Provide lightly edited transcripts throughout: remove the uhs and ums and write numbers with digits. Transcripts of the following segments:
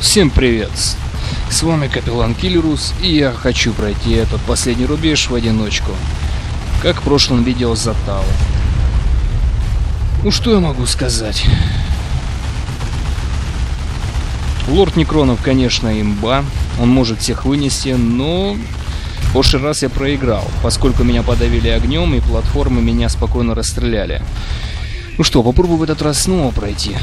Всем привет! С вами Капеллан Киллерус, и я хочу пройти этот последний рубеж в одиночку, как в прошлом видео за Тау. Ну что я могу сказать? Лорд Некронов, конечно, имба, он может всех вынести, но в прошлый раз я проиграл, поскольку меня подавили огнем и платформы меня спокойно расстреляли. Ну что, попробую в этот раз снова пройти.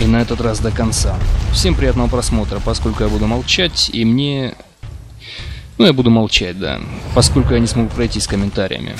И на этот раз до конца. Всем приятного просмотра, поскольку я буду молчать, и мне... Ну, я буду молчать, да. Поскольку я не смогу пройти с комментариями.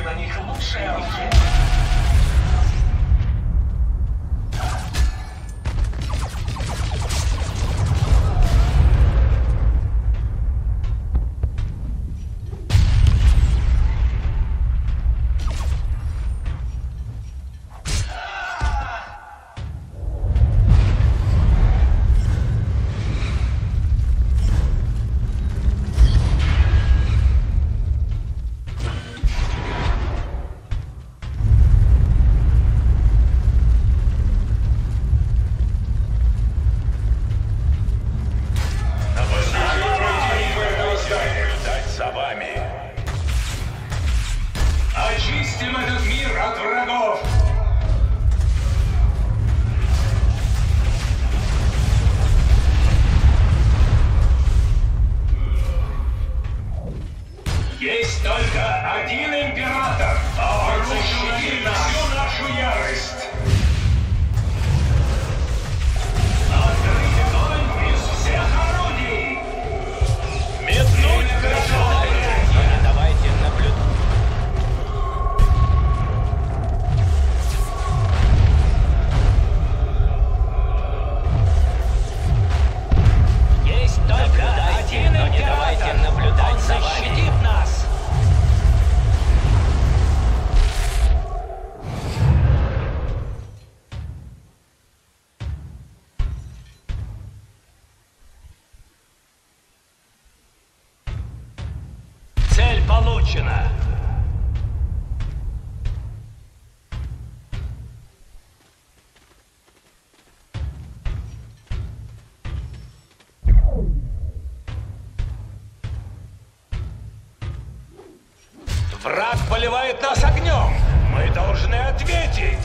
Бросьте на них лучшее оружие. Враг поливает нас огнем. Мы должны ответить.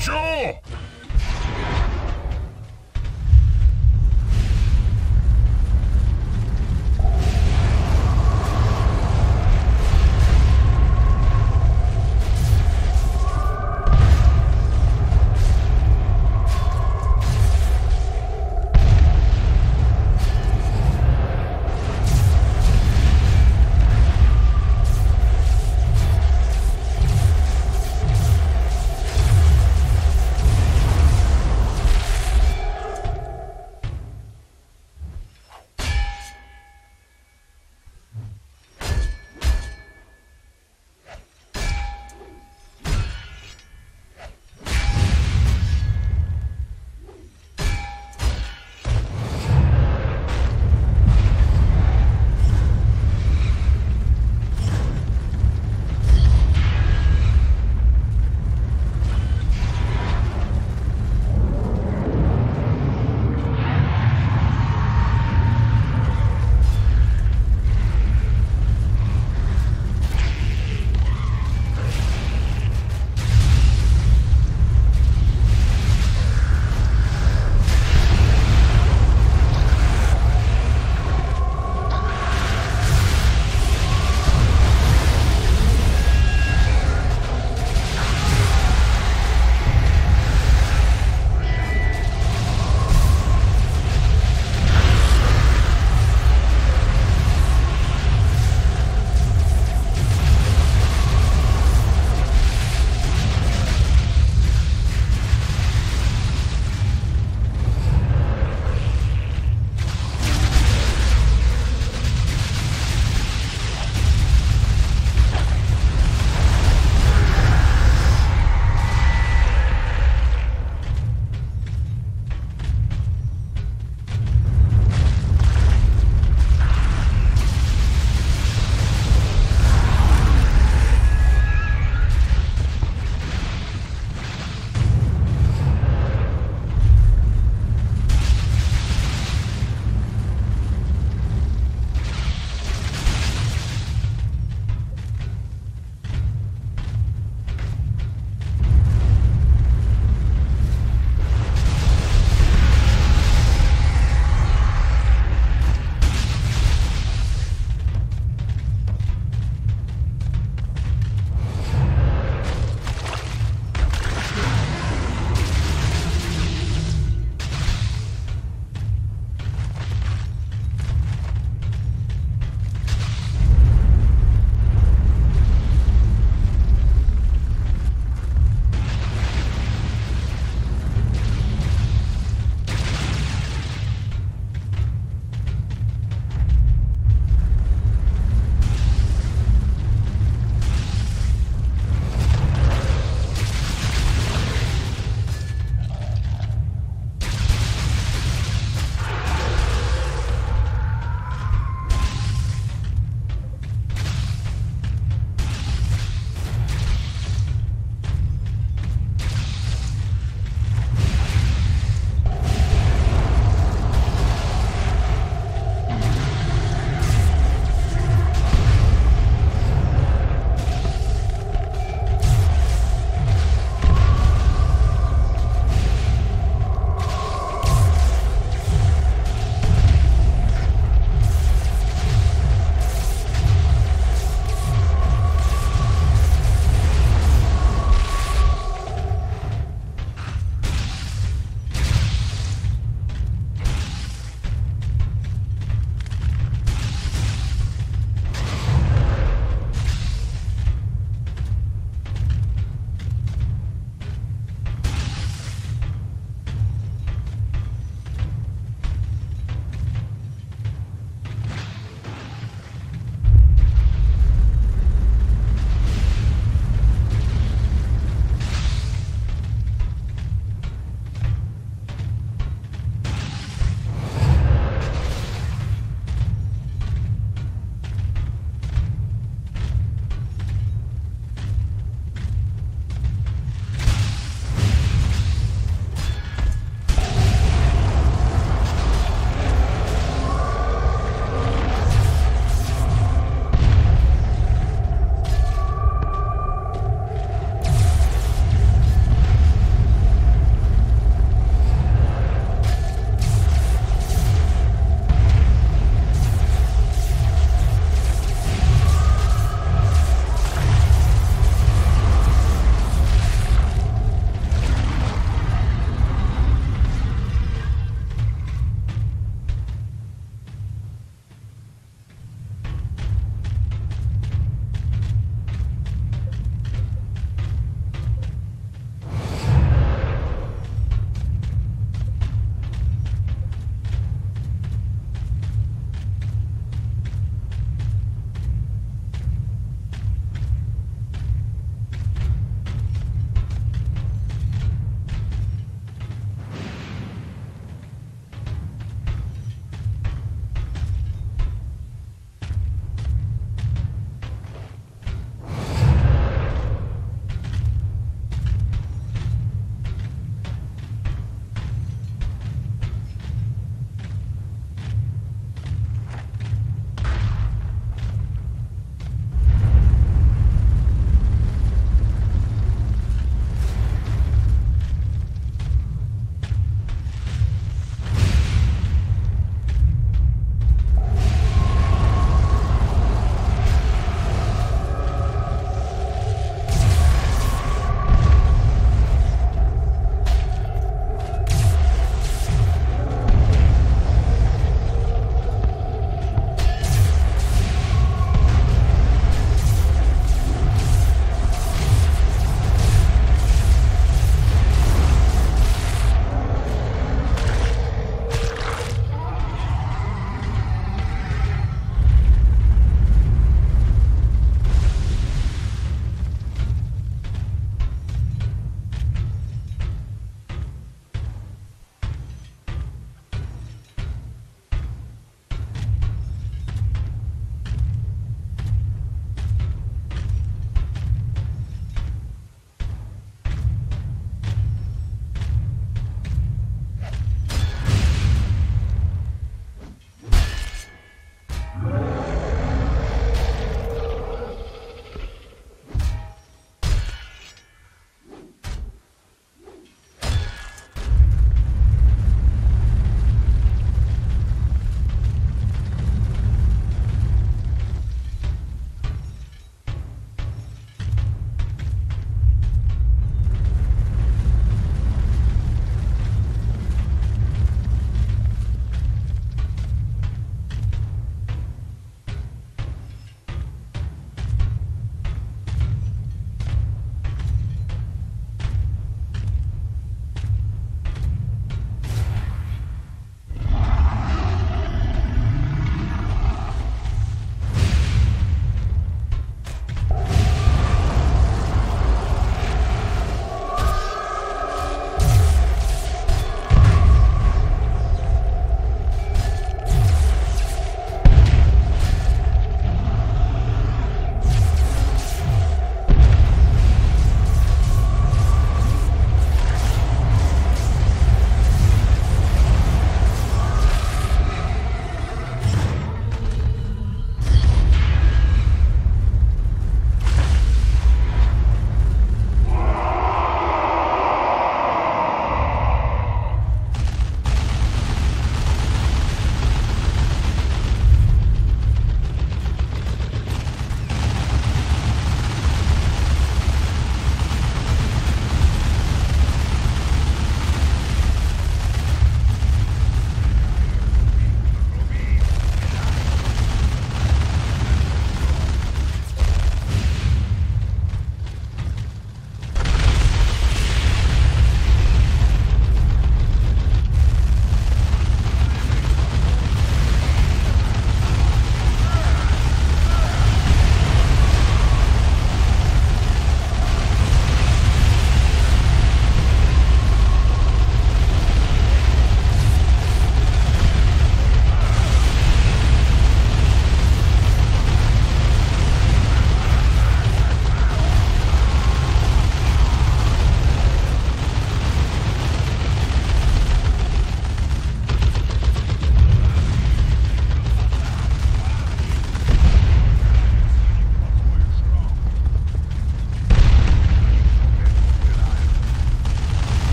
Лечу!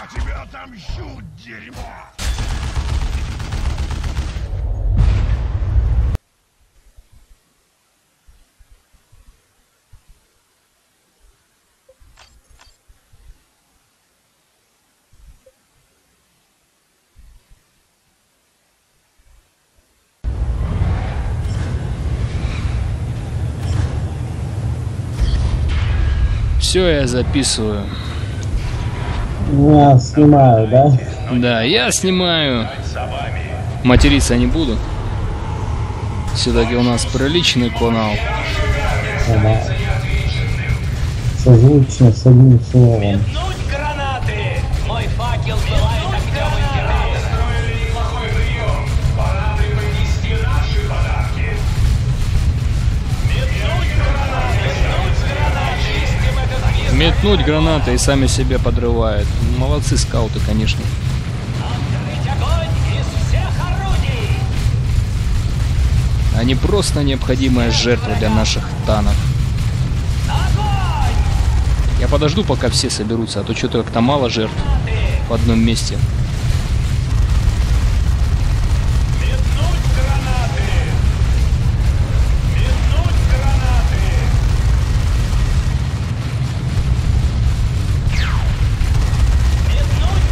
Я тебя отомщу, дерьмо! Все, я записываю. Я снимаю, да? Да, я снимаю. Материться не буду. Все-таки у нас приличный канал. Да. Созвучно с одним словом. Метнуть гранаты и сами себя подрывают. Молодцы скауты, конечно. Они просто необходимая жертва для наших танов. Я подожду, пока все соберутся, а то что-то как-то мало жертв в одном месте.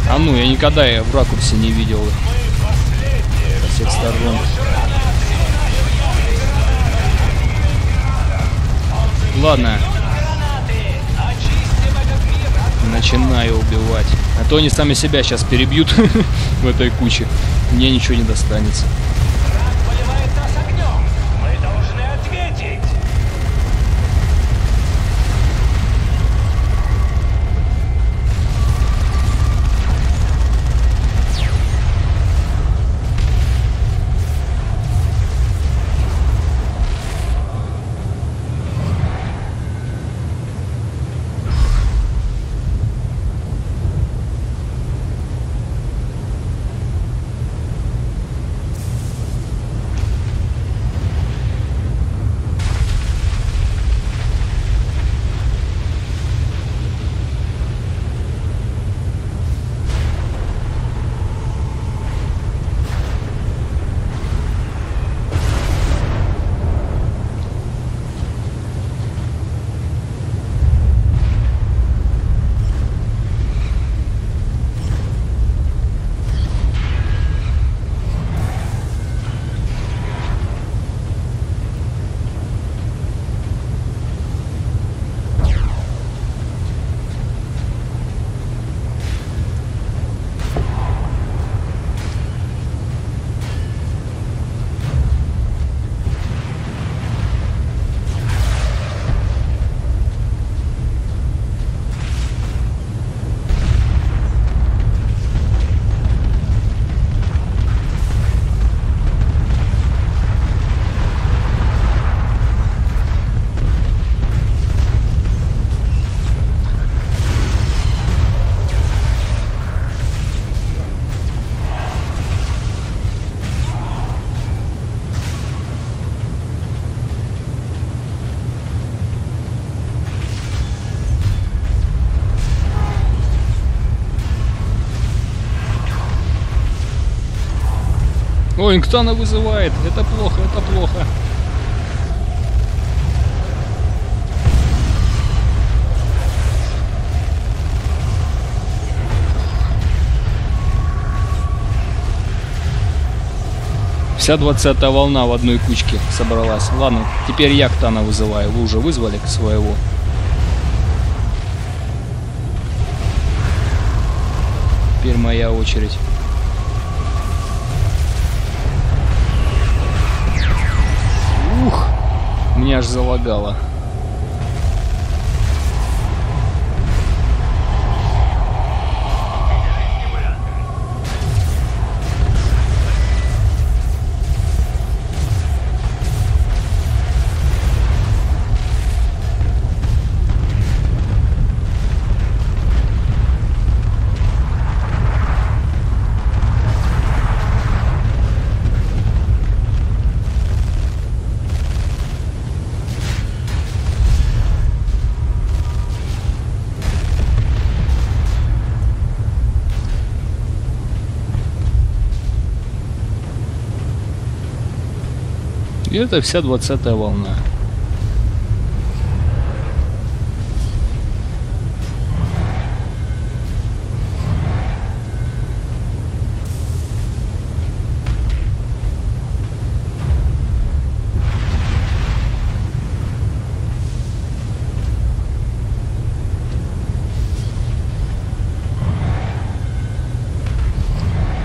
А ну, я никогда в ракурсе не видел их со всех сторон. Ладно. Начинаю убивать. А то они сами себя сейчас перебьют в этой куче. Мне ничего не достанется. Ой, Ктана вызывает. Это плохо, это плохо. Вся 20-я волна в одной кучке собралась. Ладно, теперь я Ктана вызываю. Вы уже вызвали своего. Теперь моя очередь. Меня аж залагало. И это вся 20-я волна.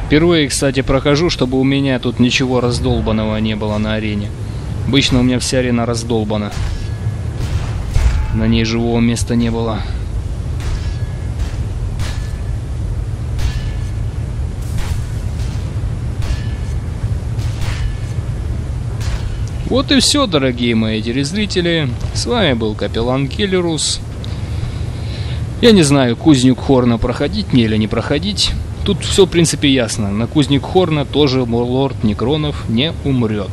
Впервые, кстати, прохожу, чтобы у меня тут ничего раздолбанного не было на арене. Обычно у меня вся арена раздолбана. На ней живого места не было. Вот и все, дорогие мои телезрители. С вами был Капеллан Киллерус. Я не знаю, кузню Кхорна проходить мне или не проходить. Тут все, в принципе, ясно. На кузне Кхорна тоже лорд Некронов не умрет.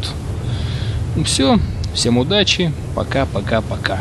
Ну все. Всем удачи. Пока-пока-пока.